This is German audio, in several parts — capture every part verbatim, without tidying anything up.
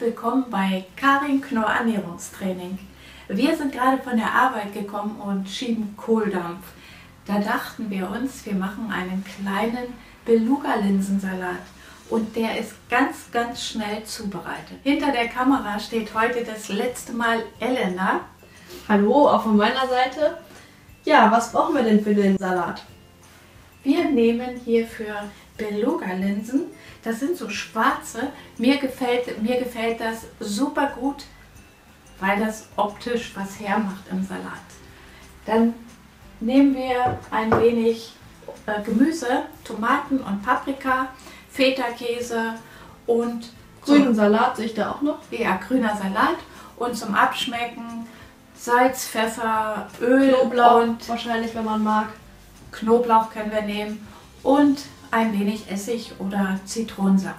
willkommen bei Karin Knorr Ernährungstraining. Wir sind gerade von der Arbeit gekommen und schieben Kohldampf. Da dachten wir uns, wir machen einen kleinen Belugalinsensalat und der ist ganz, ganz schnell zubereitet. Hinter der Kamera steht heute das letzte Mal Elena. Hallo, auch von meiner Seite. Ja, was brauchen wir denn für den Salat? Wir nehmen hierfür Beluga-Linsen. Das sind so schwarze. Mir gefällt, mir gefällt das super gut, weil das optisch was hermacht im Salat. Dann nehmen wir ein wenig äh, Gemüse, Tomaten und Paprika, Feta-Käse und grünen Salat sehe ich da auch noch. Ja, grüner Salat. Und zum Abschmecken Salz, Pfeffer, Öl, Knoblauch und wahrscheinlich, wenn man mag. Knoblauch können wir nehmen und ein wenig Essig oder Zitronensaft.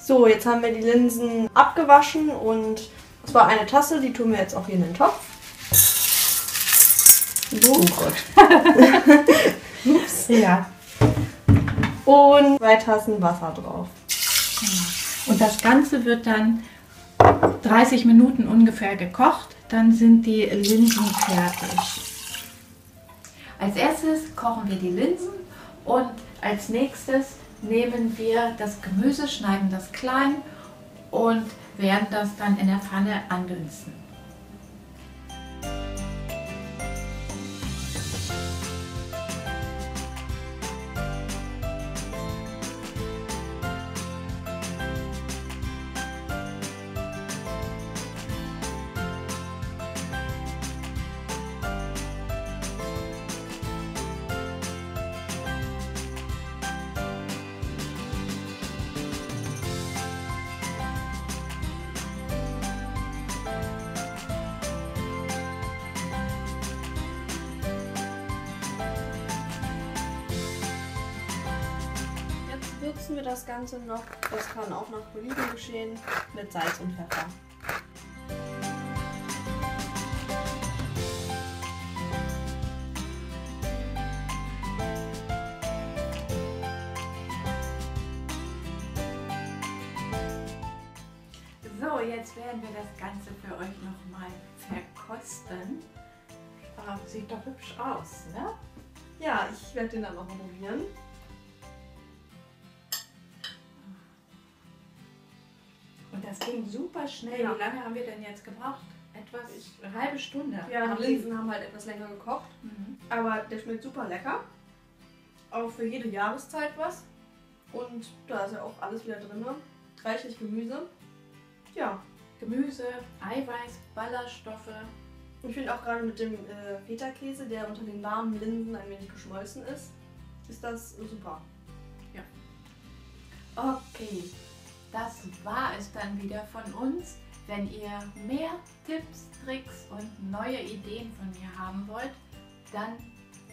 So, jetzt haben wir die Linsen abgewaschen und zwar eine Tasse, die tun wir jetzt auch hier in den Topf. So. Oh Gott. Ups. Ja. Und zwei Tassen Wasser drauf. Und das Ganze wird dann dreißig Minuten ungefähr gekocht, dann sind die Linsen fertig. Als erstes kochen wir die Linsen und als nächstes nehmen wir das Gemüse, schneiden das klein und werden das dann in der Pfanne andünsten. Würzen wir das Ganze noch, das kann auch nach Belieben geschehen, mit Salz und Pfeffer. So, jetzt werden wir das Ganze für euch nochmal verkosten. Ah, sieht doch hübsch aus, ne? Ja, ich werde den dann noch probieren. Das ging super schnell. Genau. Wie lange haben wir denn jetzt gebraucht? Etwas, eine halbe Stunde. Ja, die Linsen haben halt etwas länger gekocht. Mhm. Aber der schmeckt super lecker. Auch für jede Jahreszeit was. Und da ist ja auch alles wieder drin. Reichlich Gemüse. Ja. Gemüse, Eiweiß, Ballaststoffe. Ich finde auch gerade mit dem äh, Feta-Käse, der unter den warmen Linsen ein wenig geschmolzen ist, ist das super. Ja. Okay. Das war es dann wieder von uns. Wenn ihr mehr Tipps, Tricks und neue Ideen von mir haben wollt, dann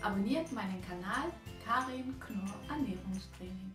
abonniert meinen Kanal Karin Knorr Ernährungstraining.